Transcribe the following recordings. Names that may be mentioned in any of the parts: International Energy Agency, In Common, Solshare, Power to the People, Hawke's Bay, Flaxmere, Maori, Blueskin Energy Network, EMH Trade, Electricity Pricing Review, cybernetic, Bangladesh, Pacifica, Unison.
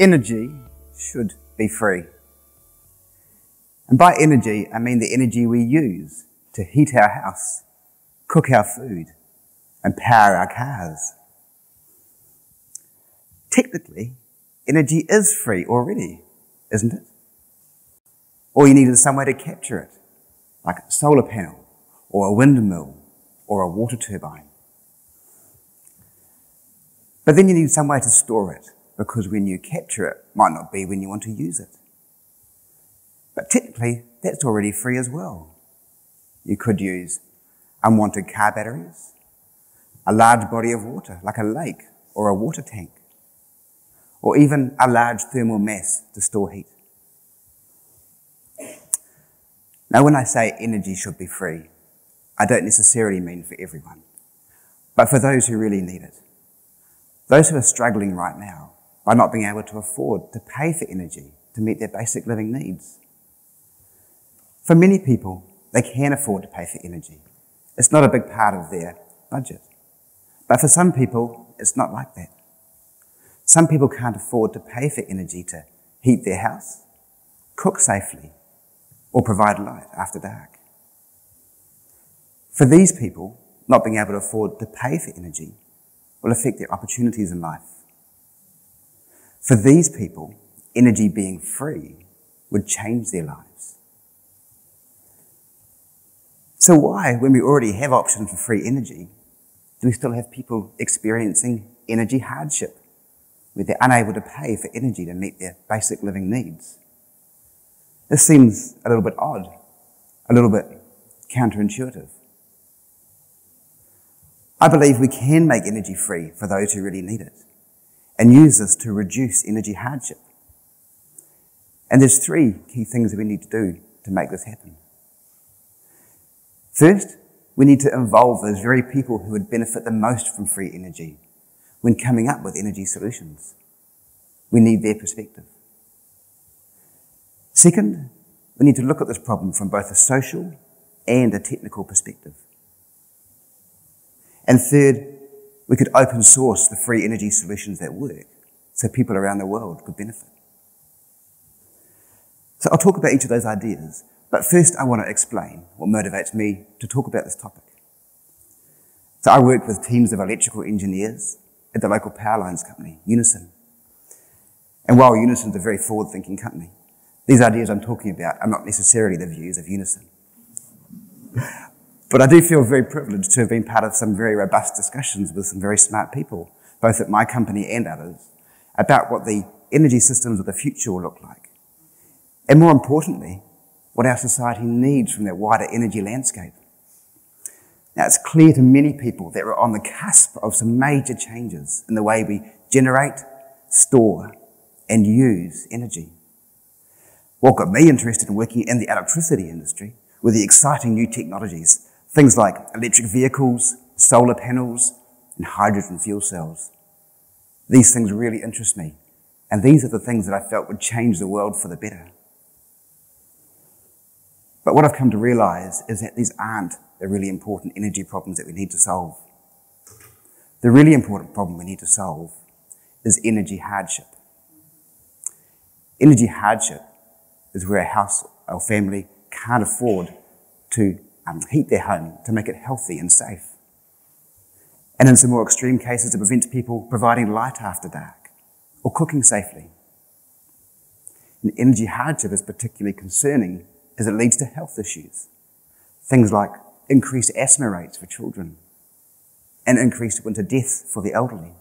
Energy should be free. And by energy, I mean the energy we use to heat our house, cook our food, and power our cars. Technically, energy is free already, isn't it? All you need is somewhere to capture it, like a solar panel, or a windmill, or a water turbine. But then you need somewhere to store it, because when you capture it, might not be when you want to use it. But technically, that's already free as well. You could use unwanted car batteries, a large body of water, like a lake or a water tank, or even a large thermal mass to store heat. Now, when I say energy should be free, I don't necessarily mean for everyone, but for those who really need it. Those who are struggling right now by not being able to afford to pay for energy to meet their basic living needs. For many people, they can afford to pay for energy. It's not a big part of their budget. But for some people, it's not like that. Some people can't afford to pay for energy to heat their house, cook safely, or provide light after dark. For these people, not being able to afford to pay for energy will affect their opportunities in life. For these people, energy being free would change their lives. So why, when we already have options for free energy, do we still have people experiencing energy hardship, where they're unable to pay for energy to meet their basic living needs? This seems a little bit odd, a little bit counterintuitive. I believe we can make energy free for those who really need it and use this to reduce energy hardship. And there's three key things that we need to do to make this happen. First, we need to involve those very people who would benefit the most from free energy when coming up with energy solutions. We need their perspective. Second, we need to look at this problem from both a social and a technical perspective. And third, we could open source the free energy solutions that work so people around the world could benefit. So I'll talk about each of those ideas, but first I want to explain what motivates me to talk about this topic. So I work with teams of electrical engineers at the local power lines company, Unison. And while Unison's a very forward-thinking company, these ideas I'm talking about are not necessarily the views of Unison. But I do feel very privileged to have been part of some very robust discussions with some very smart people, both at my company and others, about what the energy systems of the future will look like. And more importantly, what our society needs from that wider energy landscape. Now, it's clear to many people that we're on the cusp of some major changes in the way we generate, store, and use energy. What got me interested in working in the electricity industry were the exciting new technologies, things like electric vehicles, solar panels, and hydrogen fuel cells. These things really interest me, and these are the things that I felt would change the world for the better. But what I've come to realize is that these aren't the really important energy problems that we need to solve. The really important problem we need to solve is energy hardship. Energy hardship is where a house or family can't afford to heat their home, to make it healthy and safe. And in some more extreme cases, it prevents people providing light after dark or cooking safely. And energy hardship is particularly concerning as it leads to health issues. Things like increased asthma rates for children and increased winter deaths for the elderly.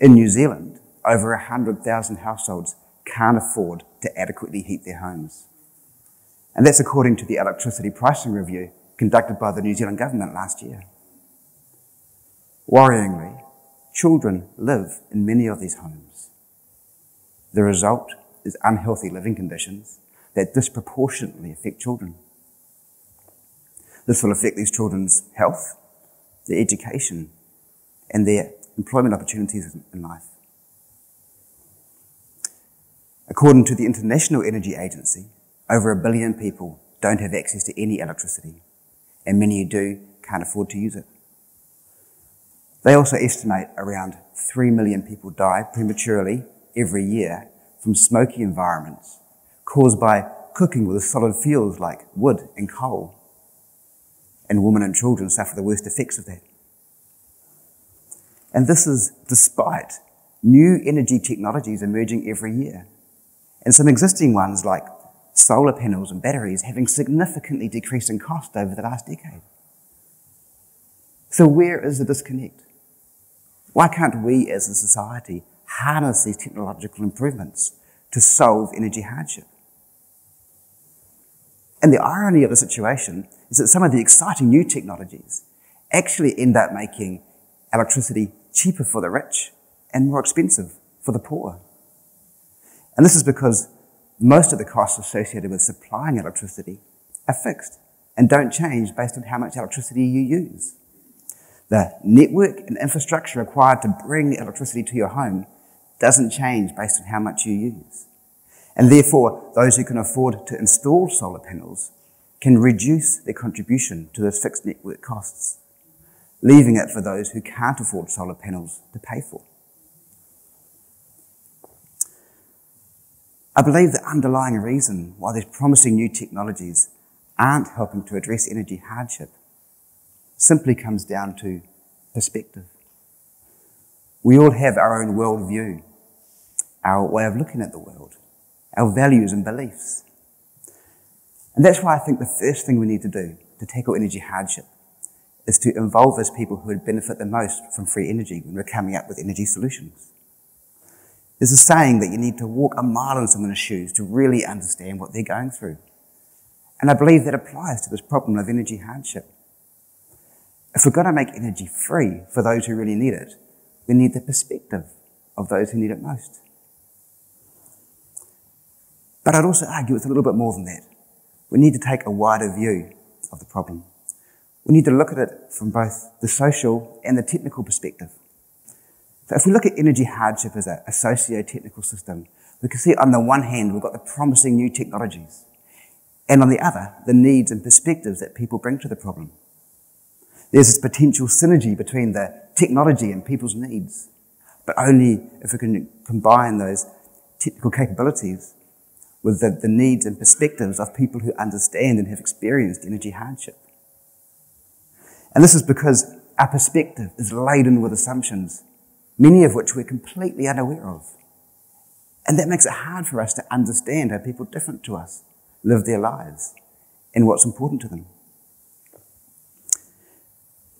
In New Zealand, over 100,000 households can't afford to adequately heat their homes. And that's according to the Electricity Pricing Review conducted by the New Zealand government last year. Worryingly, children live in many of these homes. The result is unhealthy living conditions that disproportionately affect children. This will affect these children's health, their education, and their employment opportunities in life. According to the International Energy Agency, over 1 billion people don't have access to any electricity, and many who do can't afford to use it. They also estimate around 3 million people die prematurely every year from smoky environments caused by cooking with solid fuels like wood and coal. And women and children suffer the worst effects of that. And this is despite new energy technologies emerging every year, and some existing ones like solar panels and batteries having significantly decreased in cost over the last decade. So where is the disconnect? Why can't we as a society harness these technological improvements to solve energy hardship? And the irony of the situation is that some of the exciting new technologies actually end up making electricity cheaper for the rich and more expensive for the poor. And this is because most of the costs associated with supplying electricity are fixed and don't change based on how much electricity you use. The network and infrastructure required to bring electricity to your home doesn't change based on how much you use. And therefore, those who can afford to install solar panels can reduce their contribution to those fixed network costs, leaving it for those who can't afford solar panels to pay for. I believe the underlying reason why these promising new technologies aren't helping to address energy hardship simply comes down to perspective. We all have our own worldview, our way of looking at the world, our values and beliefs. And that's why I think the first thing we need to do to tackle energy hardship is to involve those people who would benefit the most from free energy when we're coming up with energy solutions. There's a saying that you need to walk a mile in someone's shoes to really understand what they're going through. And I believe that applies to this problem of energy hardship. If we're going to make energy free for those who really need it, we need the perspective of those who need it most. But I'd also argue it's a little bit more than that. We need to take a wider view of the problem. We need to look at it from both the social and the technical perspective. So if we look at energy hardship as a socio-technical system, we can see on the one hand we've got the promising new technologies, and on the other, the needs and perspectives that people bring to the problem. There's this potential synergy between the technology and people's needs, but only if we can combine those technical capabilities with the needs and perspectives of people who understand and have experienced energy hardship. And this is because our perspective is laden with assumptions, many of which we're completely unaware of. And that makes it hard for us to understand how people different to us live their lives and what's important to them.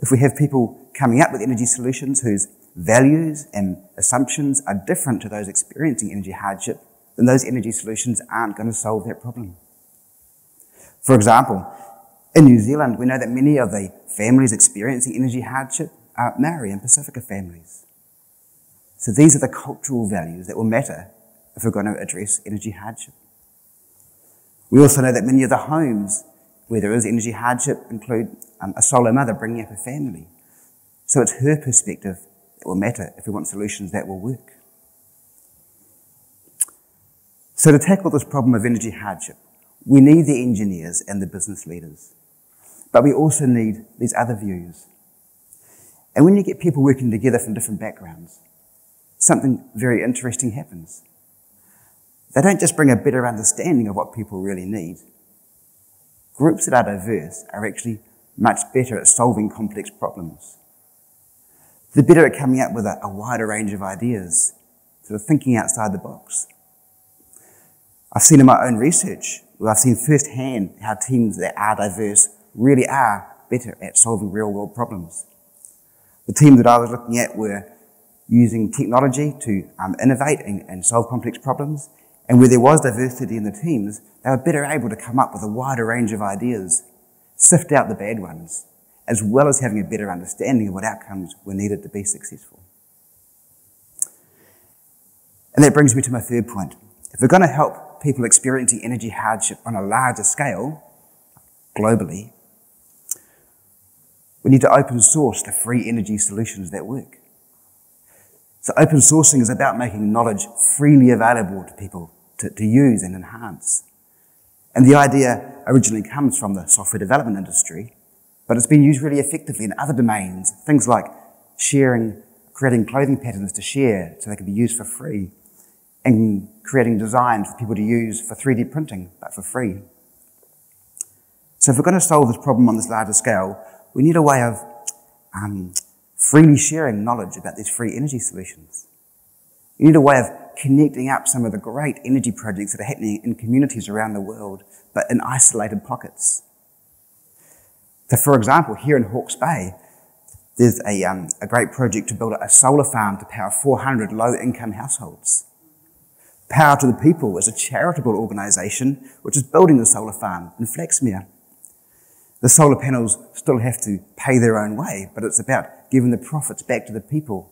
If we have people coming up with energy solutions whose values and assumptions are different to those experiencing energy hardship, then those energy solutions aren't going to solve that problem. For example, in New Zealand, we know that many of the families experiencing energy hardship are Maori and Pacifica families. So these are the cultural values that will matter if we're going to address energy hardship. We also know that many of the homes where there is energy hardship include a solo mother bringing up a family. So it's her perspective that will matter if we want solutions that will work. So to tackle this problem of energy hardship, we need the engineers and the business leaders, but we also need these other views. And when you get people working together from different backgrounds, something very interesting happens. They don't just bring a better understanding of what people really need. Groups that are diverse are actually much better at solving complex problems. They're better at coming up with a wider range of ideas, sort of thinking outside the box. I've seen in my own research, I've seen firsthand how teams that are diverse really are better at solving real-world problems. The team that I was looking at were using technology to innovate and solve complex problems, and where there was diversity in the teams, they were better able to come up with a wider range of ideas, sift out the bad ones, as well as having a better understanding of what outcomes were needed to be successful. And that brings me to my third point. If we're going to help people experiencing energy hardship on a larger scale, globally, We need to open source the free energy solutions that work. So open sourcing is about making knowledge freely available to people to use and enhance. And the idea originally comes from the software development industry, but it's been used really effectively in other domains, things like sharing, creating clothing patterns to share so they can be used for free, and creating designs for people to use for 3D printing, but for free. So if we're going to solve this problem on this larger scale, we need a way of freely sharing knowledge about these free energy solutions. You need a way of connecting up some of the great energy projects that are happening in communities around the world, but in isolated pockets. So for example, here in Hawke's Bay, there's a great project to build a solar farm to power 400 low-income households. Power to the People is a charitable organisation which is building the solar farm in Flaxmere. The solar panels still have to pay their own way, but it's about giving the profits back to the people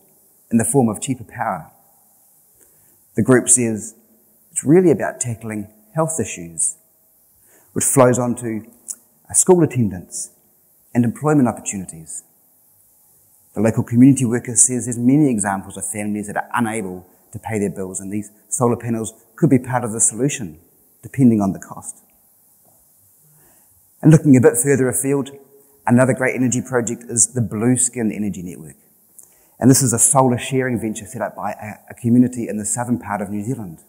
in the form of cheaper power. The group says it's really about tackling health issues, which flows onto school attendance and employment opportunities. The local community worker says there's many examples of families that are unable to pay their bills, and these solar panels could be part of the solution, depending on the cost. And looking a bit further afield, another great energy project is the Blueskin Energy Network. And this is a solar sharing venture set up by a community in the southern part of New Zealand.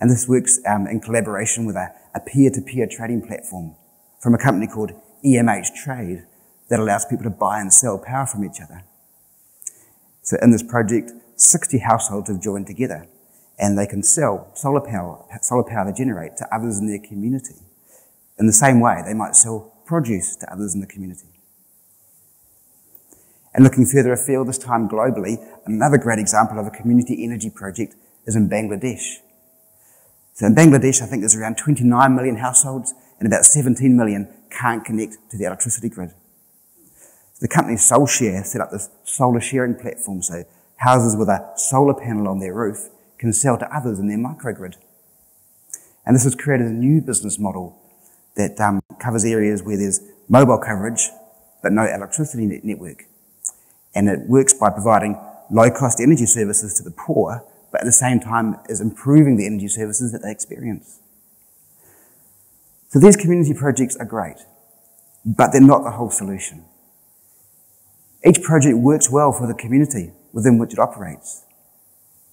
And this works in collaboration with a peer-to-peer trading platform from a company called EMH Trade that allows people to buy and sell power from each other. So in this project, 60 households have joined together and they can sell solar power they generate to others in their community. In the same way, they might sell produce to others in the community. And looking further afield, this time globally, another great example of a community energy project is in Bangladesh. So in Bangladesh, I think there's around 29 million households and about 17 million can't connect to the electricity grid. The company Solshare set up this solar sharing platform so houses with a solar panel on their roof can sell to others in their microgrid. And this has created a new business model that covers areas where there's mobile coverage but no electricity network. And it works by providing low-cost energy services to the poor, but at the same time is improving the energy services that they experience. So these community projects are great, but they're not the whole solution. Each project works well for the community within which it operates,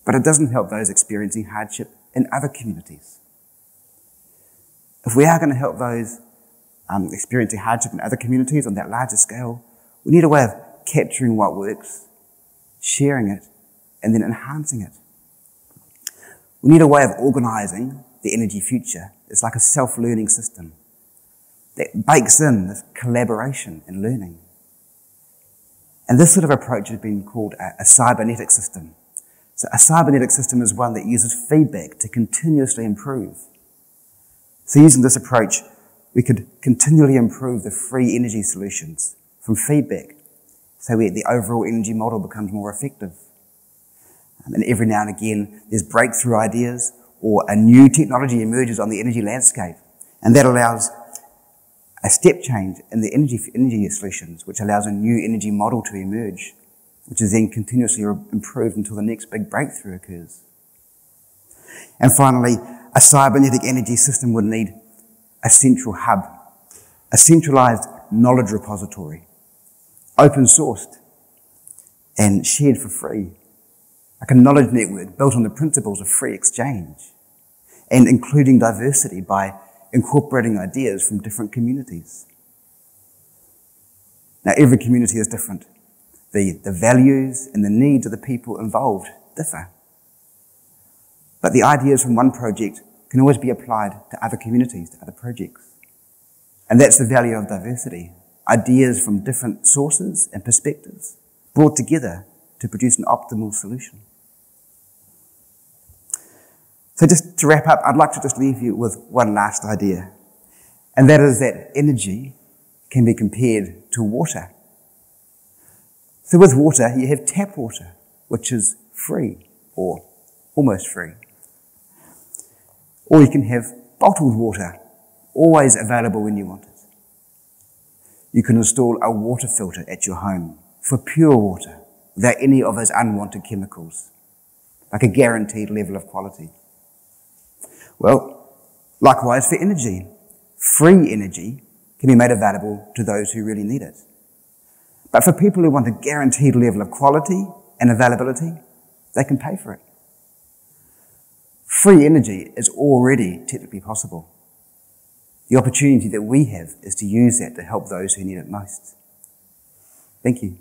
but it doesn't help those experiencing hardship in other communities. If we are going to help those experiencing hardship in other communities on that larger scale, we need a way of capturing what works, sharing it, and then enhancing it. We need a way of organising the energy future. It's like a self-learning system that bakes in this collaboration and learning. And this sort of approach has been called a cybernetic system. So a cybernetic system is one that uses feedback to continuously improve. So using this approach, we could continually improve the free energy solutions from feedback, so the overall energy model becomes more effective. And every now and again, there's breakthrough ideas or a new technology emerges on the energy landscape, and that allows a step change in the energy solutions, which allows a new energy model to emerge, which is then continuously improved until the next big breakthrough occurs. And finally, a cybernetic energy system would need a central hub, a centralised knowledge repository, open sourced and shared for free, like a knowledge network built on the principles of free exchange and including diversity by incorporating ideas from different communities. Now, every community is different. The values and the needs of the people involved differ. But the ideas from one project can always be applied to other communities, to other projects. And that's the value of diversity. Ideas from different sources and perspectives brought together to produce an optimal solution. So just to wrap up, I'd like to just leave you with one last idea. And that is that energy can be compared to water. So with water, you have tap water, which is free or almost free. Or you can have bottled water, always available when you want it. You can install a water filter at your home for pure water without any of those unwanted chemicals, like a guaranteed level of quality. Well, likewise for energy. Free energy can be made available to those who really need it. But for people who want a guaranteed level of quality and availability, they can pay for it. Free energy is already technically possible. The opportunity that we have is to use that to help those who need it most. Thank you.